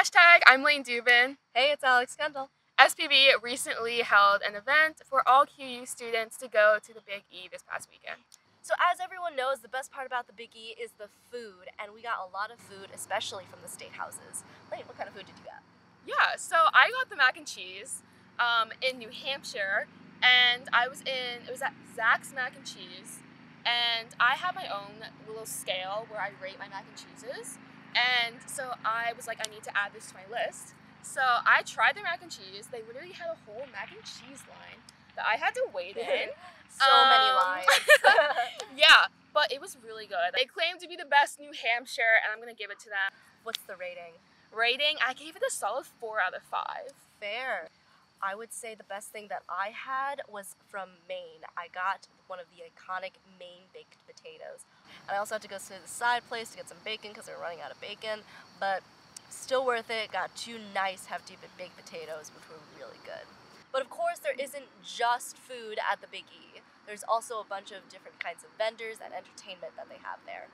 Hashtag I'm Lane Dubin. Hey, it's Alex Kendall. SPB recently held an event for all QU students to go to the Big E this past weekend. So as everyone knows, the best part about the Big E is the food, and we got a lot of food, especially from the state houses. Lane, what kind of food did you get? Yeah, so I got the mac and cheese in New Hampshire, and it was at Zach's Mac and Cheese, and I have my own little scale where I rate my mac and cheeses, and so I was like, I need to add this to my list. So I tried their mac and cheese. They literally had a whole mac and cheese line that I had to wait in. So many lines. Yeah, but it was really good. They claim to be the best New Hampshire, and I'm gonna give it to them. What's the rating? Rating, I gave it a solid 4 out of 5. Fair. I would say the best thing that I had was from Maine. I got one of the iconic Maine baked potatoes. And I also had to go to the side place to get some bacon because they were running out of bacon, but still worth it. Got 2 nice hefty baked potatoes, which were really good. But of course, there isn't just food at the Big E. There's also a bunch of different kinds of vendors and entertainment that they have there.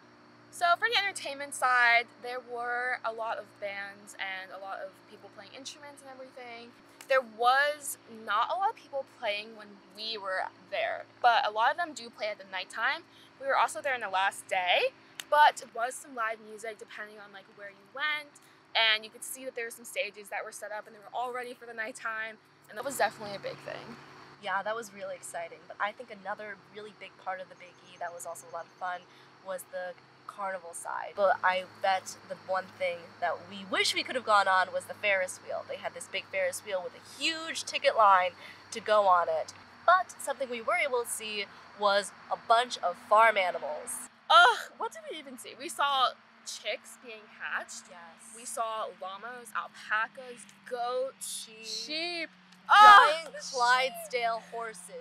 So for the entertainment side, there were a lot of bands and a lot of people playing instruments and everything. There was not a lot of people playing when we were there, but a lot of them do play at the nighttime. We were also there on the last day, but it was some live music depending on like where you went, and you could see that there were some stages that were set up and they were all ready for the nighttime, and that was definitely a big thing. Yeah, that was really exciting, but I think another really big part of the Big E that was also a lot of fun was the carnival side. But I bet the one thing that we wish we could have gone on was the Ferris wheel. They had this big Ferris wheel with a huge ticket line to go on it. But something we were able to see was a bunch of farm animals. What did we even see? We saw chicks being hatched. Yes. We saw llamas, alpacas, goats, sheep. Giant Clydesdale horses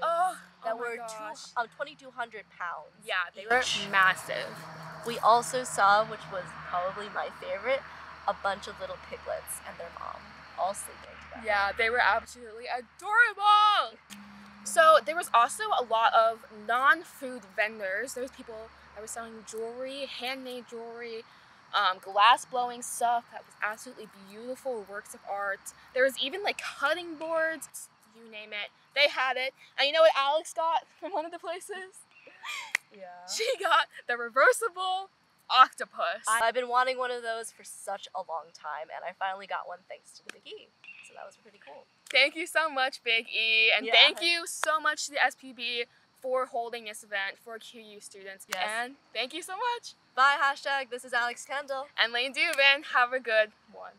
that were 2,200 pounds. Yeah, they were massive. We also saw, which was probably my favorite, a bunch of little piglets and their mom, all sleeping together. Yeah, they were absolutely adorable! So there was also a lot of non-food vendors. There was people that were selling jewelry, handmade jewelry, glass blowing stuff that was absolutely beautiful, works of art. There was even like cutting boards, you name it, they had it. And you know what Alex got from one of the places? Yeah. She got the reversible octopus. I've been wanting one of those for such a long time, and I finally got one thanks to the Big E. So that was pretty cool. Thank you so much, Big E, and thank you so much to the SPB for holding this event for QU students. Yes. And thank you so much. Bye, hashtag. This is Alex Kendall. And Lane Dubin. Have a good one.